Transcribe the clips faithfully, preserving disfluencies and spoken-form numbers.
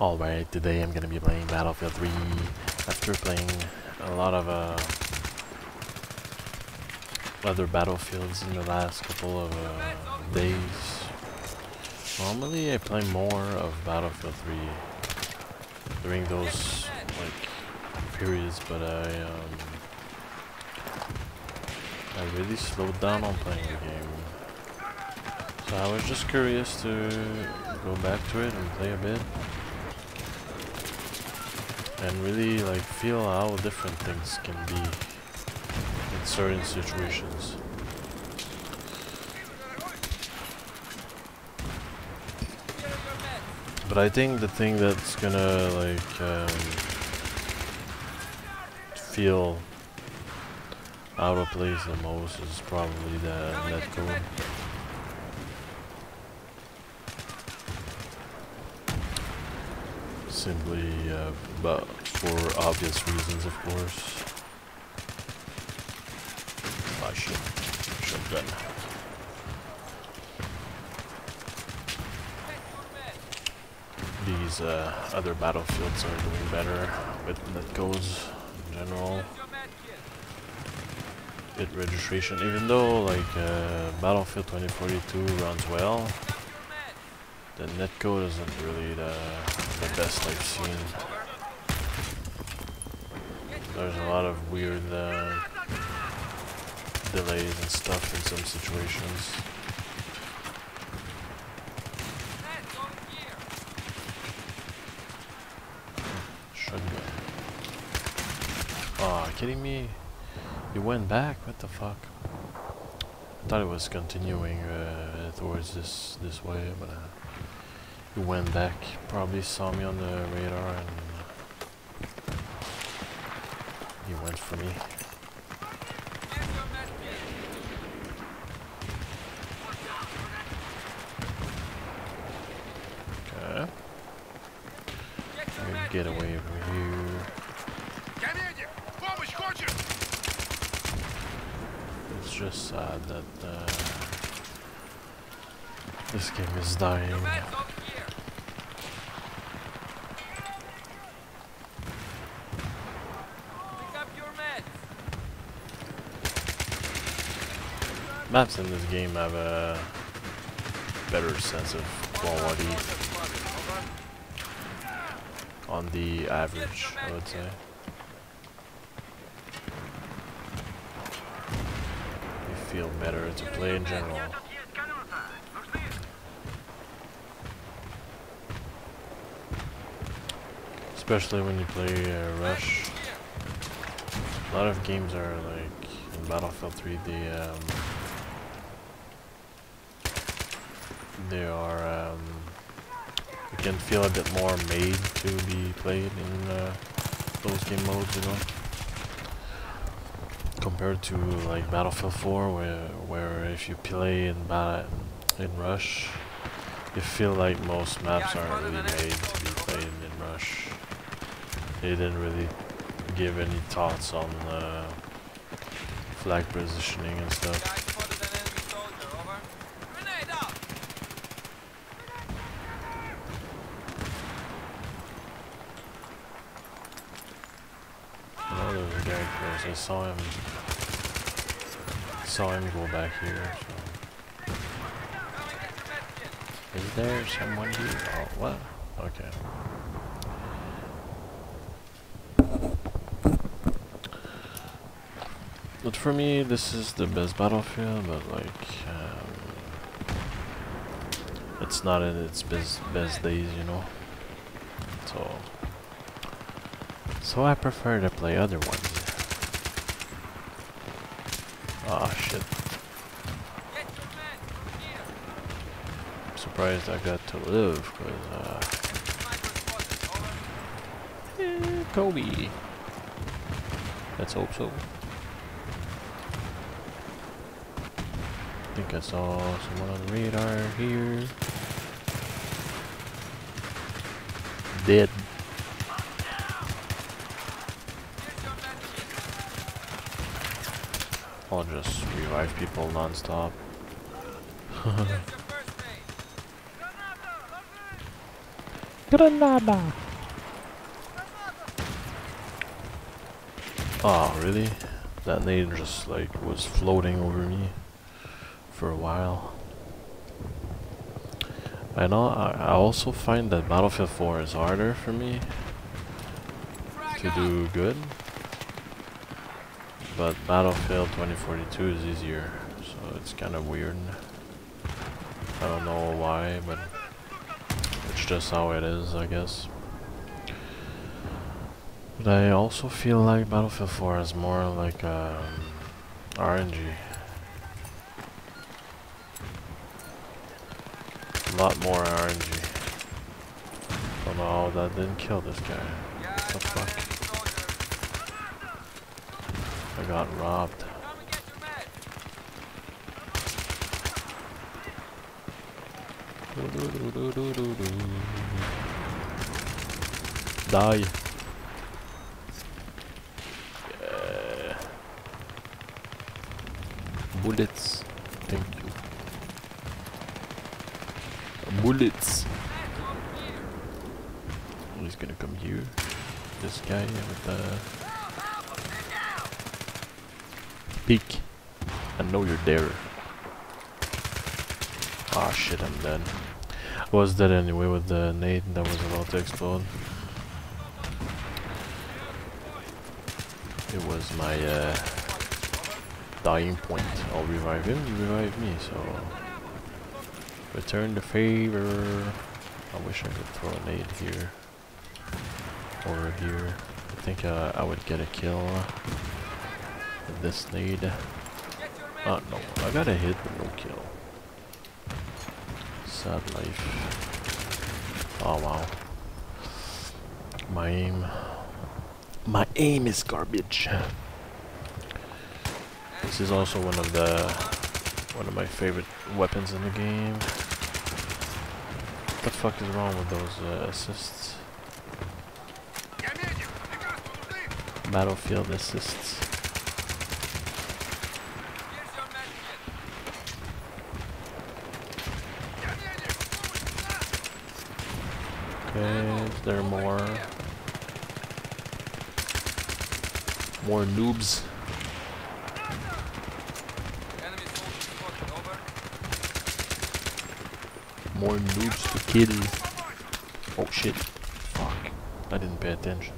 Alright, today I'm gonna be playing Battlefield three after playing a lot of uh, other Battlefields in the last couple of uh, days. Normally I play more of Battlefield three during those like periods, but I um, I really slowed down on playing the game. So I was just curious to go back to it and play a bit and really like feel how different things can be in certain situations. But I think the thing that's gonna like um, feel out of place the most is probably the let go. Simply, uh, but for obvious reasons, of course. I should, should have done. These uh, other battlefields are doing better with net codes in general. Hit registration, even though like uh, Battlefield twenty forty-two runs well. The netcode isn't really the, the best I've seen. There's a lot of weird uh, delays and stuff in some situations. Shotgun. Aw, oh, kidding me? You went back? What the fuck? I thought it was continuing uh, towards this this way, but. Uh, He went back, probably saw me on the radar and he went for me. Okay. Let me get away over here. It's just sad that uh, this game is dying. Maps in this game have a better sense of quality on the average, I would say. You feel better to play in general. Especially when you play uh, Rush. A lot of games are like in Battlefield three, they um, They are, um, you can feel a bit more made to be played in uh, those game modes, you know, compared to like Battlefield four, where where if you play in ba in Rush, you feel like most maps aren't really made to be played in Rush. They didn't really give any thoughts on uh, flag positioning and stuff. I saw him. Saw him go back here. So. Is there someone here? Oh, what? Okay. But for me, this is the best Battlefield. But like, um, it's not in its best best days, you know. So, so I prefer to play other ones. Ah, shit. I'm surprised I got to live, because, uh... Eh, Kobe! Let's hope so. I think I saw someone on the radar here. Dead. I'll just revive people non-stop. Granada! Oh, really? That nade just like was floating over me for a while. I know I, I also find that Battlefield four is harder for me to do good, but Battlefield twenty forty-two is easier, so it's kind of weird. I don't know why, but it's just how it is, I guess. But I also feel like Battlefield four is more like um, R N G. A lot more R N G. Oh no, that didn't kill this guy. What the fuck? I got robbed. Die. Yeah. Bullets. Thank you. Bullets. He's gonna come here. This guy with the peek. I know you're there. Ah, shit, I'm dead. I was dead anyway with the nade that was about to explode. It was my uh, dying point. I'll revive him, you revive me, so... Return the favor. I wish I could throw a nade here. Over here. I think uh, I would get a kill with this nade. Oh no, I got a hit but no kill. Sad life. Oh wow. My aim. My aim is garbage. This is also one of the one of my favorite weapons in the game. What the fuck is wrong with those uh, assists? Battlefield assists. Okay, there are more. More noobs. More noobs to kill. Oh shit. Fuck. I didn't pay attention.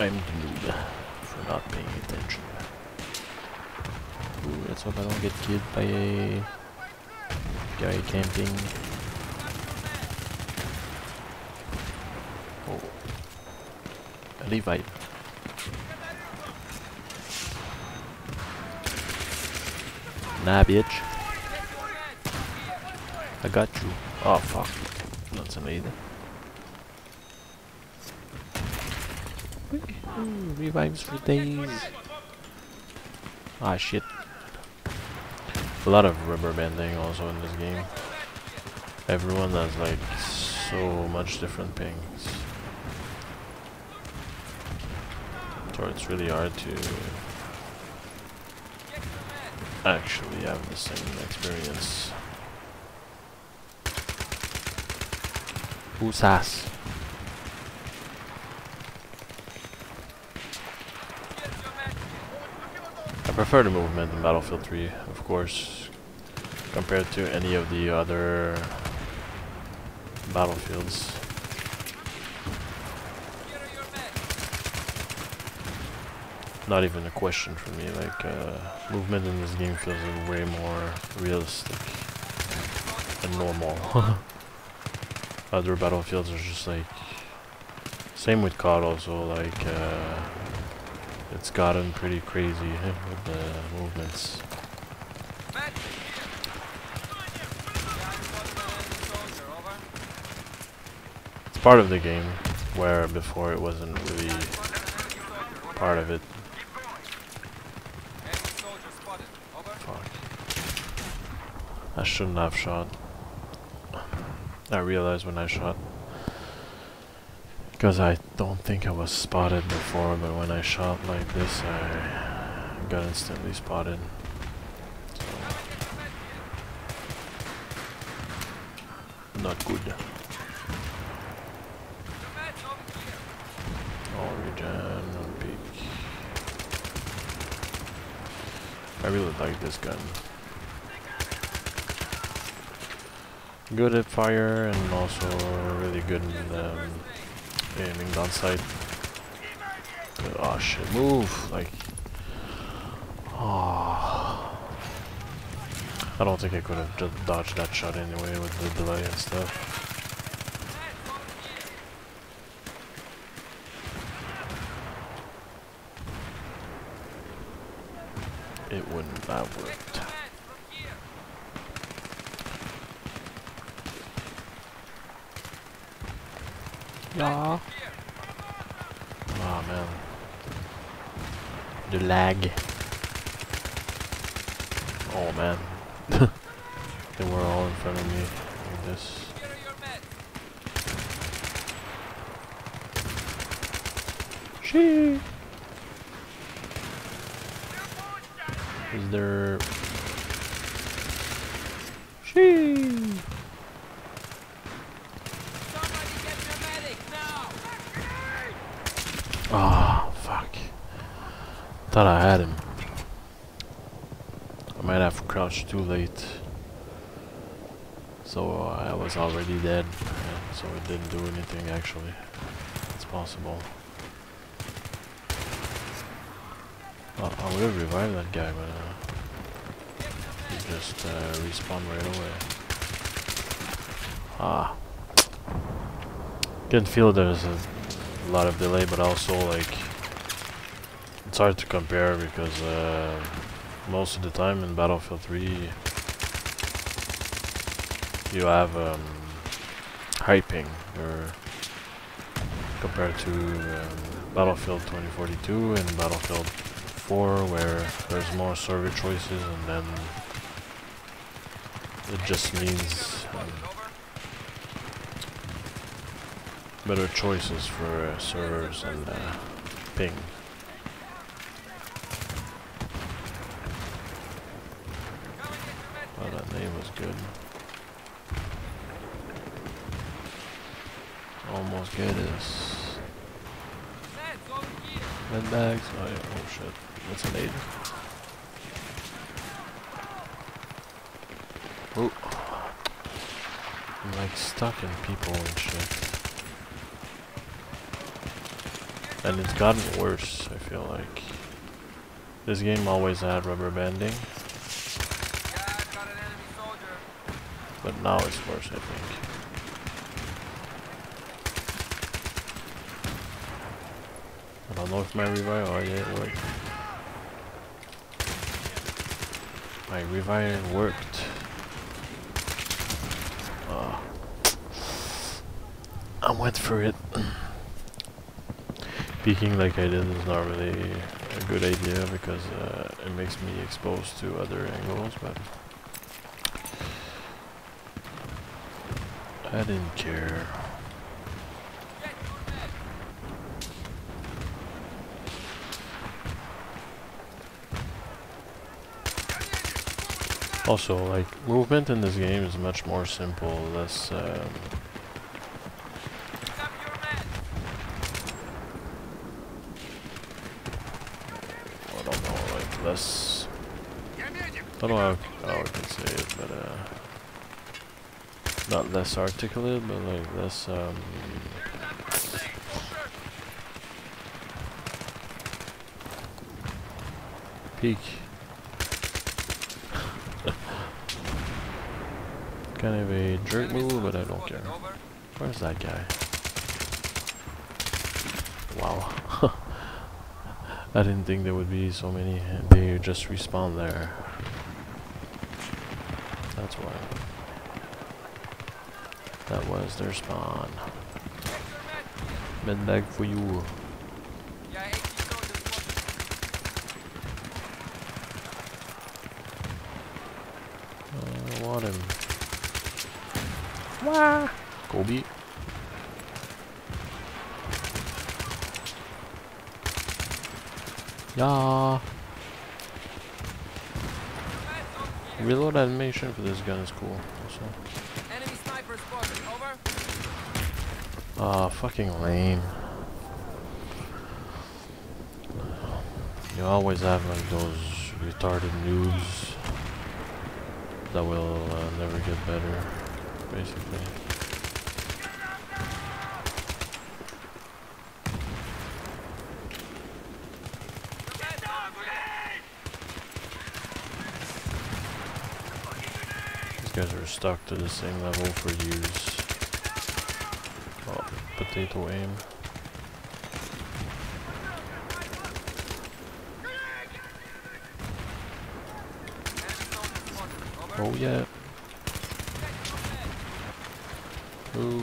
I'm the noob for not paying attention. Ooh, let's hope I don't get killed by a guy camping. Oh, a revive. Nah, bitch. I got you. Oh, fuck. That's amazing. Ooh, revives for days. Ah, shit. A lot of rubber banding also in this game. Everyone has like so much different pings. So it's really hard to actually have the same experience. Who's ass? I prefer the movement in Battlefield three, of course, compared to any of the other Battlefields. Not even a question for me, like, uh, movement in this game feels way more realistic and normal. Other Battlefields are just like, same with C O D also, like, uh, it's gotten pretty crazy eh, with the movements. It's part of the game, where before it wasn't really part of it. Fuck. I shouldn't have shot. I realized when I shot. Because I don't think I was spotted before, but when I shot like this, I got instantly spotted. So not good. Origin, pick. I really like this gun. Good at fire and also really good in um, aiming down sight. Oh shit, move! Like, oh. I don't think I could have just dodged that shot anyway with the delay and stuff. It wouldn't have worked. Yeah. Oh man. The lag. Oh man. They were all in front of me like this. She. Is there? She. Oh, fuck. Thought I had him. I might have crouched too late. So I was already dead. Yeah, so it didn't do anything actually. It's possible. Uh, I would have revived that guy, but uh, he just uh, respawned right away. Ah. Can feel there's a lot of delay, but also like it's hard to compare because uh, most of the time in Battlefield three you have um, high ping, or compared to um, Battlefield twenty forty-two and Battlefield four, where there's more server choices, and then it just means um, better choices for uh, servers and uh, ping. Well, that name was good. Almost get us. Med bags. Oh, yeah. Oh shit. That's an aid. Oh. I'm like stuck in people and shit. And it's gotten worse, I feel like. This game always had rubber banding. But now it's worse, I think. I don't know if my revive... Oh yeah, it worked. My revive worked. Oh. I went for it. Peeking like I did is not really a good idea because uh, it makes me exposed to other angles, but I didn't care. Also, like, movement in this game is much more simple, less um, I don't know how, how I can say it, but uh, not less articulate, but like less um, peak. Kind of a jerk move, but I don't care. Where's that guy? Wow. I didn't think there would be so many. They just respawn there. That's why. That was their spawn. Med bag for you. I want him. Wah! Kobe. Yeah. Reload animation for this gun is cool also. Sniper spotted. Over. Oh, fucking lame. You always have like those retarded noobs that will uh, never get better, basically. These guys are stuck to the same level for years. Oh, potato aim. Oh yeah. Ooh.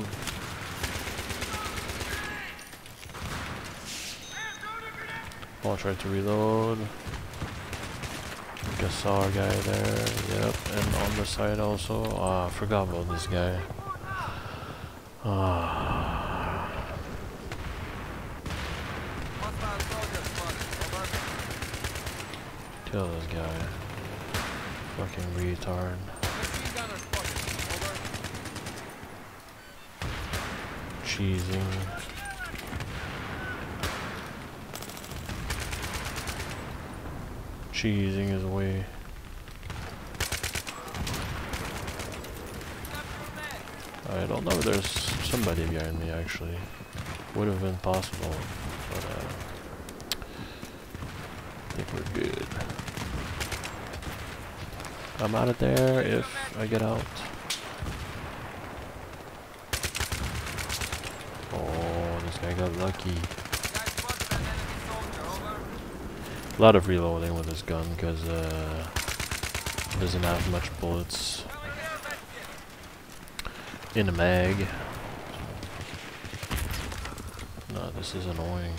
Oh, I tried to reload. I saw our guy there. Yep, and on the side also. Ah, I forgot about this guy. Ah. Kill this guy. Fucking retard. Cheesing. Cheesing his way. I don't know if there's somebody behind me actually. Would have been possible, but uh, I think we're good. I'm out of there if I get out. Oh, this guy got lucky. A lot of reloading with this gun because uh, it doesn't have much bullets in the mag. No, this is annoying.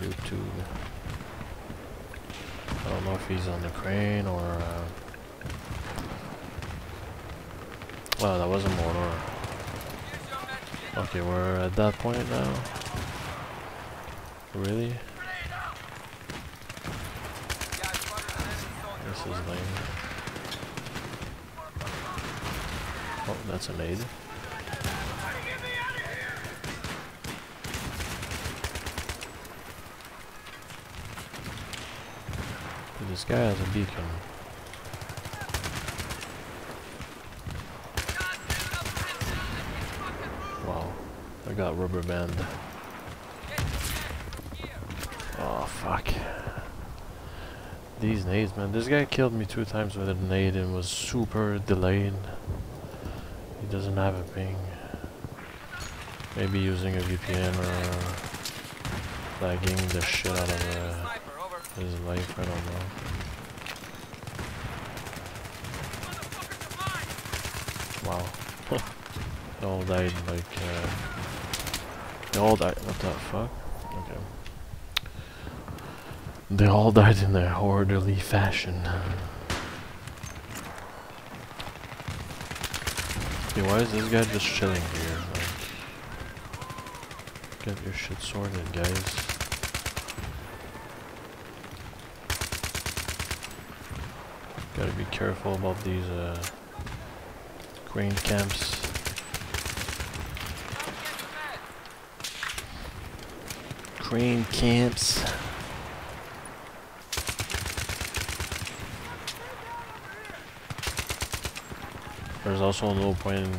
YouTube. I don't know if he's on the crane or... Uh, well, that was a mortar. Okay, we're at that point now. Really? This is lame. Oh, that's an aid. This guy has a beacon. Wow, I got rubber band. Oh fuck. These nades, man. This guy killed me two times with a nade and was super delayed. He doesn't have a ping. Maybe using a V P N or lagging the shit out of uh, his life, I don't know. Wow. They all died like, uh, they all died, what the fuck? Okay. They all died in their orderly fashion. Okay, why is this guy just chilling here? Like, get your shit sorted, guys. Gotta be careful about these, uh... Rain camps. Crane camps. There's also no point in,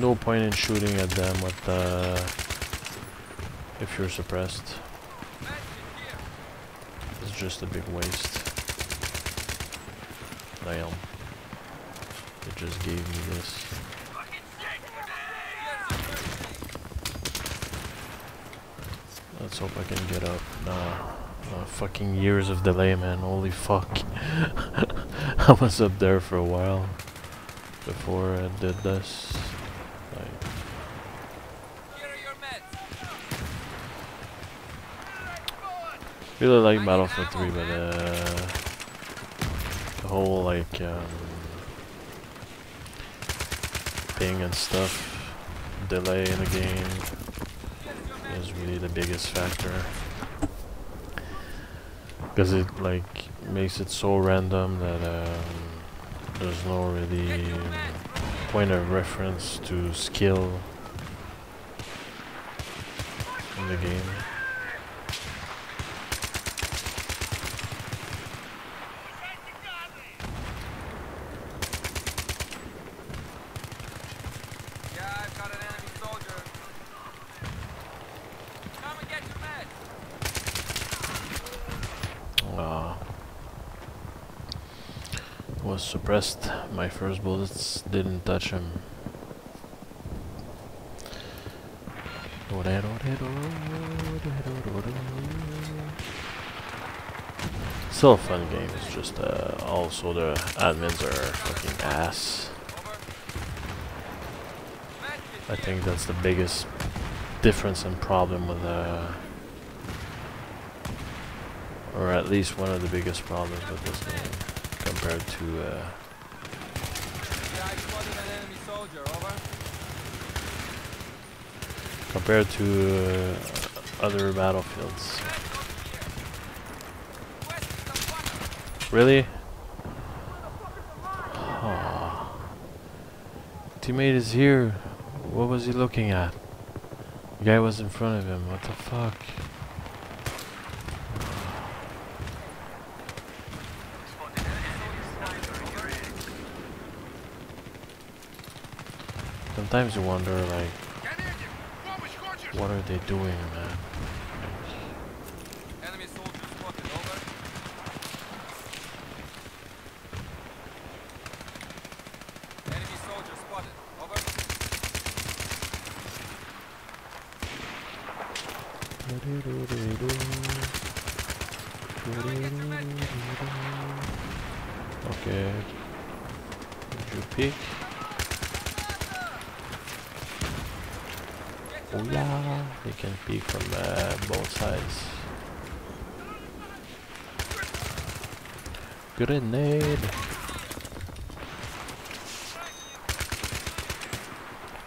no point in shooting at them with the, if you're suppressed. It's just a big waste. Damn. It just gave me this. Let's hope I can get up. Nah, nah fucking years of delay, man. Holy fuck. I was up there for a while before I did this. Like, really like Battlefield three, but uh, the whole like um, and stuff, delay in the game is really the biggest factor because it like makes it so random that um, There's no really point of reference to skill in the game. Suppressed. My first bullets didn't touch him. Still a fun game. It's just uh, also the admins are fucking ass. I think that's the biggest difference and problem with uh, or at least one of the biggest problems with this game. Compared to uh yeah, I spotted an enemy soldier, over. Compared to uh, other battlefields. Really? Aww. Teammate is here. What was he looking at? The guy was in front of him. What the fuck? Sometimes you wonder, like, what are they doing, man? Enemy soldier spotted, over. Enemy soldier spotted, over. Okay. Did you peek? Oh yeah, you can peek from uh, both sides. Grenade!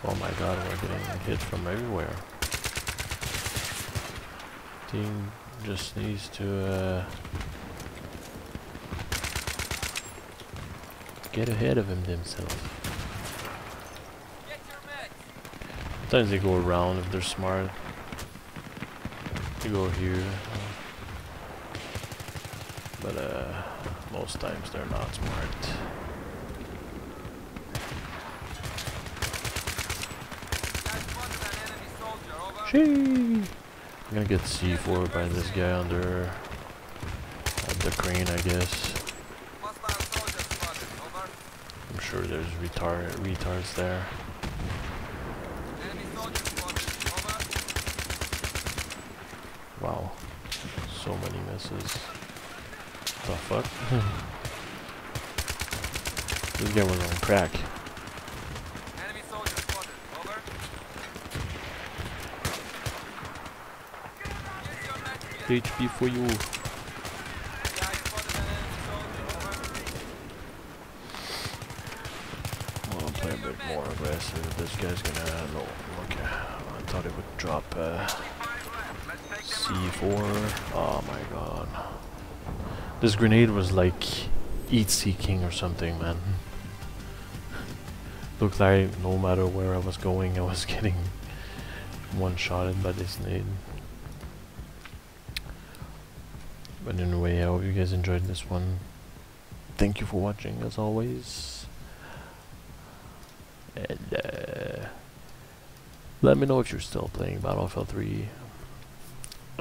Oh my god, we're getting hit from everywhere. Team just needs to uh, get ahead of him themselves. Sometimes they go around if they're smart. They go here. But uh, most times they're not smart. Sheesh. I'm gonna get C four by this guy under uh, the crane, I guess. I'm sure there's retard retards there. Wow, so many misses. The fuck? This guy was on crack. Enemy soldier spotted, over. H P for you. Yeah, I spotted an enemy soldier, over. I'll play a bit more aggressive. This guy's gonna... no, okay. I thought it would drop... Uh, C four, oh my god. This grenade was like heat-seeking or something, man. Looked like no matter where I was going, I was getting one-shotted by this grenade. But anyway, I hope you guys enjoyed this one. Thank you for watching, as always. And uh, let me know if you're still playing Battlefield three.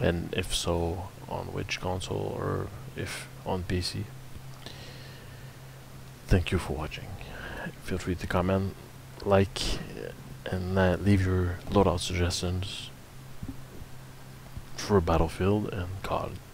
And if so, on which console, or if on P C. Thank you for watching. Feel free to comment, like, and uh, leave your loadout suggestions for Battlefield and C O D.